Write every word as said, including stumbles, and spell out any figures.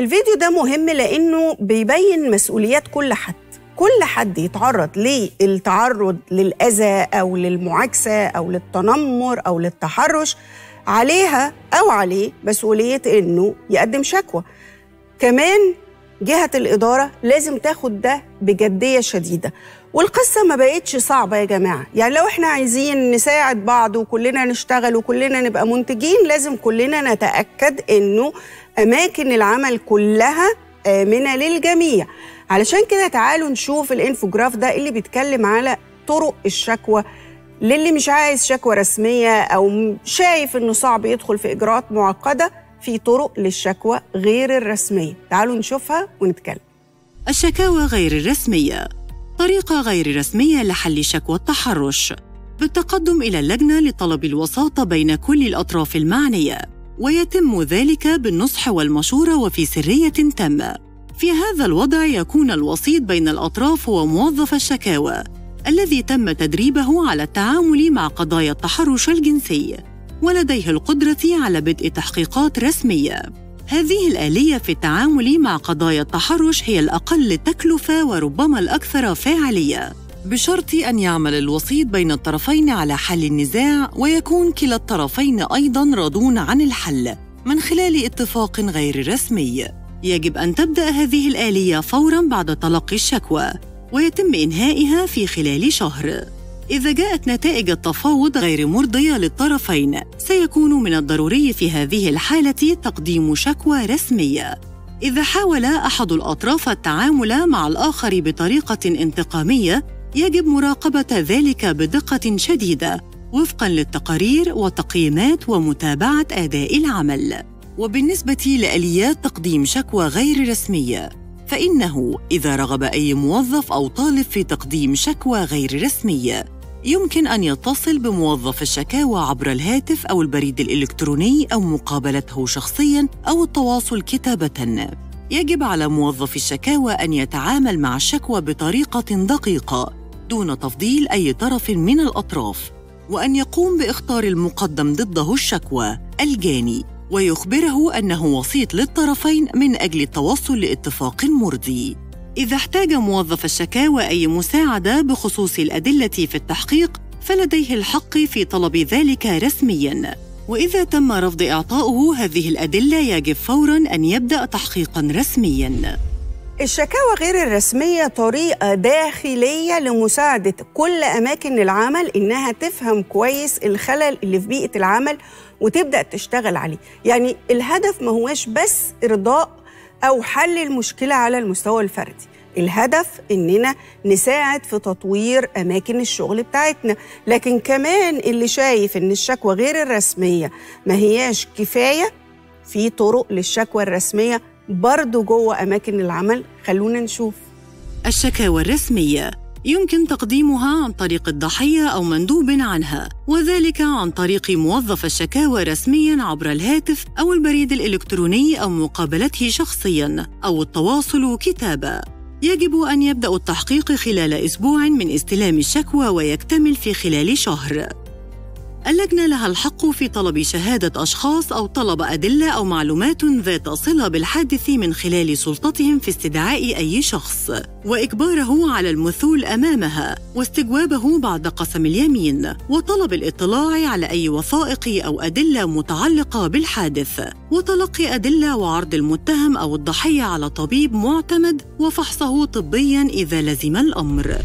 الفيديو ده مهم لأنه بيبين مسؤوليات كل حد، كل حد يتعرض للتعرض للأذى أو للمعاكسة أو للتنمر أو للتحرش عليها أو عليه مسؤولية إنه يقدم شكوى. كمان جهة الإدارة لازم تاخد ده بجدية شديدة، والقصة ما بقتش صعبة يا جماعة. يعني لو إحنا عايزين نساعد بعض وكلنا نشتغل وكلنا نبقى منتجين، لازم كلنا نتأكد إنه أماكن العمل كلها آمنة للجميع. علشان كده تعالوا نشوف الانفوجراف ده اللي بيتكلم على طرق الشكوى للي مش عايز شكوى رسمية أو شايف إنه صعب يدخل في إجراءات معقدة. في طرق للشكوى غير الرسمية، تعالوا نشوفها ونتكلم. الشكاوى غير الرسمية طريقة غير رسمية لحل شكوى التحرش بالتقدم إلى اللجنة لطلب الوساطة بين كل الأطراف المعنية، ويتم ذلك بالنصح والمشورة وفي سرية تامة. في هذا الوضع يكون الوسيط بين الأطراف هو موظف الشكاوى الذي تم تدريبه على التعامل مع قضايا التحرش الجنسي، ولديه القدرة على بدء تحقيقات رسمية. هذه الآلية في التعامل مع قضايا التحرش هي الأقل تكلفة وربما الأكثر فاعلية، بشرط أن يعمل الوسيط بين الطرفين على حل النزاع، ويكون كلا الطرفين أيضاً راضون عن الحل من خلال اتفاق غير رسمي. يجب أن تبدأ هذه الآلية فوراً بعد تلقي الشكوى، ويتم إنهائها في خلال شهر. إذا جاءت نتائج التفاوض غير مرضية للطرفين، سيكون من الضروري في هذه الحالة تقديم شكوى رسمية. إذا حاول أحد الأطراف التعامل مع الآخر بطريقة انتقامية، يجب مراقبة ذلك بدقة شديدة وفقاً للتقارير وتقييمات ومتابعة أداء العمل. وبالنسبة لآليات تقديم شكوى غير رسمية، فإنه إذا رغب أي موظف أو طالب في تقديم شكوى غير رسمية، يمكن أن يتصل بموظف الشكاوى عبر الهاتف أو البريد الإلكتروني أو مقابلته شخصياً أو التواصل كتابةً. يجب على موظف الشكاوى أن يتعامل مع الشكوى بطريقة دقيقة دون تفضيل أي طرف من الأطراف، وأن يقوم باختيار المقدم ضده الشكوى الجاني، ويخبره أنه وسيط للطرفين من أجل التوصل لاتفاق مرضي. إذا احتاج موظف الشكاوى أي مساعدة بخصوص الأدلة في التحقيق، فلديه الحق في طلب ذلك رسمياً، وإذا تم رفض إعطائه هذه الأدلة يجب فوراً أن يبدأ تحقيقاً رسمياً. الشكاوى غير الرسمية طريقة داخلية لمساعدة كل أماكن العمل إنها تفهم كويس الخلل اللي في بيئة العمل وتبدأ تشتغل عليه. يعني الهدف ما هواش بس إرضاء أو حل المشكلة على المستوى الفردي، الهدف إننا نساعد في تطوير أماكن الشغل بتاعتنا. لكن كمان اللي شايف إن الشكوى غير الرسمية ما هياش كفاية، في طرق للشكوى الرسمية برضو جوه أماكن العمل. خلونا نشوف. الشكاوى الرسمية يمكن تقديمها عن طريق الضحية أو مندوب عنها، وذلك عن طريق موظف الشكاوى رسمياً عبر الهاتف أو البريد الإلكتروني أو مقابلته شخصياً أو التواصل كتابة. يجب أن يبدأ التحقيق خلال أسبوع من استلام الشكوى ويكتمل في خلال شهر. اللجنة لها الحق في طلب شهادة أشخاص أو طلب أدلة أو معلومات ذات صلة بالحادث من خلال سلطتهم في استدعاء أي شخص وإجباره على المثول أمامها واستجوابه بعد قسم اليمين، وطلب الاطلاع على أي وثائق أو أدلة متعلقة بالحادث، وتلقي أدلة وعرض المتهم أو الضحية على طبيب معتمد وفحصه طبياً إذا لزم الأمر.